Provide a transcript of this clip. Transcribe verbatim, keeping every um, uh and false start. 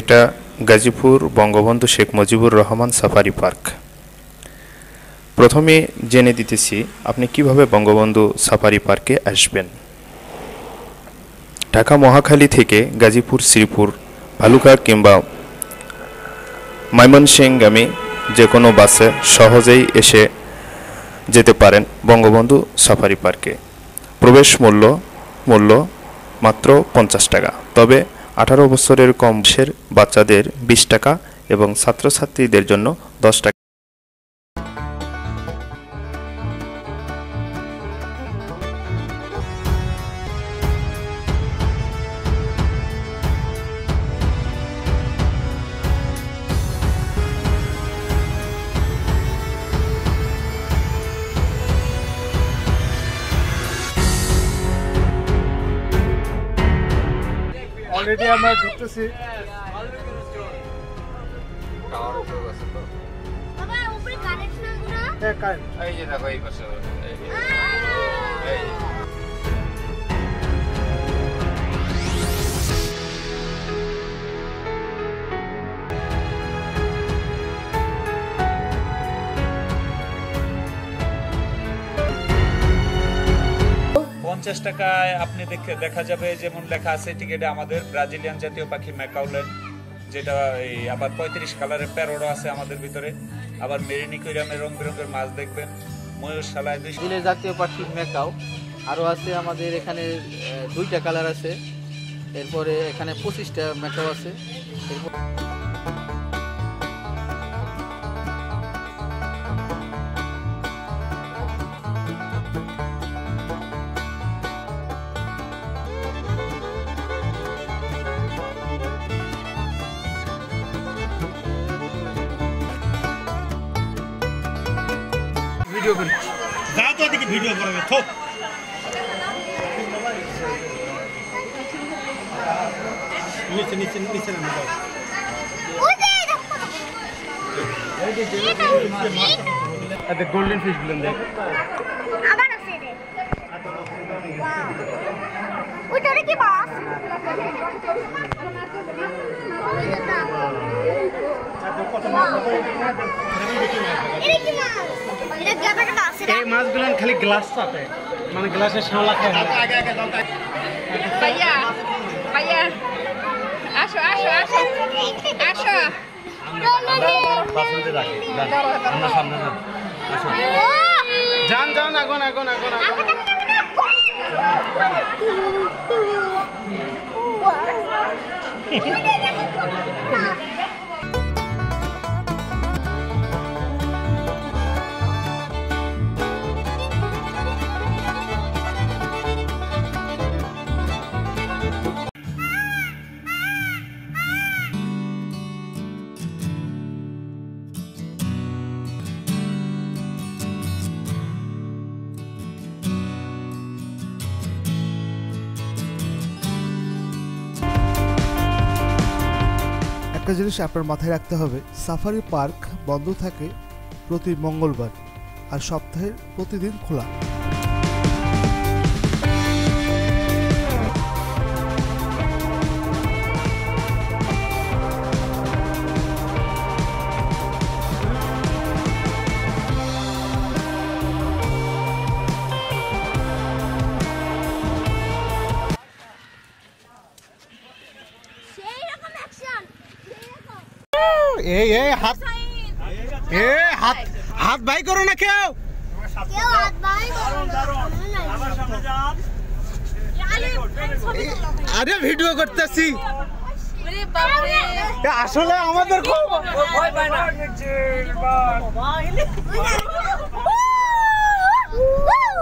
এটা Gazipur Bangabandhu Sheikh Mujibur Rahman safari park. প্রথমে জেনে দিতেছি আপনি কিভাবে বঙ্গবন্ধু সাফারি পার্কে আসবেন। ঢাকা মহাখালী থেকে গাজীপুর, শ্রীপুর, ভালুকা কিংবা মায়মন সিং গামী যে কোনো বাসে সহজেই এসে যেতে পারেন বঙ্গবন্ধু সাফারি পার্কে। প্রবেশ মূল্য মূল্য মাত্র পঞ্চাশ টাকা, তবে আঠারো বছরের কম বয়সের বাচ্চাদের বিশ টাকা এবং ছাত্রছাত্রীদের জন্য দশ টাকা। অলরেডি আমরা ঢুকতেছি। টাওয়ার উপরে আছে তো বাবা, উপরে কানেকশন গুলো হ্যাঁ কানেক্ট। এই যে দেখো এই পাশে পঞ্চাশ টাকায় আপনি দেখে দেখা যাবে, যেমন লেখা আছে টিকেটে আমাদের ব্রাজিলিয়ান জাতীয় পাখি ম্যাকাউলেট, যেটা এই আবার পঁয়ত্রিশ কালারের প্যারোডও আছে আমাদের ভিতরে। আবার মেরিন ইকুয়ারিয়ামে রং বেরঙের মাছ দেখবেন, ময়ূরশালায় ব্রাজিলের জাতীয় পাখি ম্যাকাও। আরও আছে আমাদের এখানে দুইটা কালার আছে, এরপরে এখানে পঁচিশটা ম্যাকাও আছে। गोल्डन फिश খালি গ্লাস চাপে, মানে গ্লাসের সামলা খায়। যান যান আগুন আগুন আগুন আগুন একটা জিনিস আপনার মাথায় রাখতে হবে, সাফারি পার্ক বন্ধ থাকে প্রতি মঙ্গলবার আর সপ্তাহের প্রতিদিন খোলা। এই এই হাত এই হাত হাত বাই করো না, কেউ কেউ হাত বাই করো না, আমার সামনে যান। আরে ভিডিও করতেছি। আরে বাবা রে, এটা আসলে আমাদের খুব ভয় পায় না।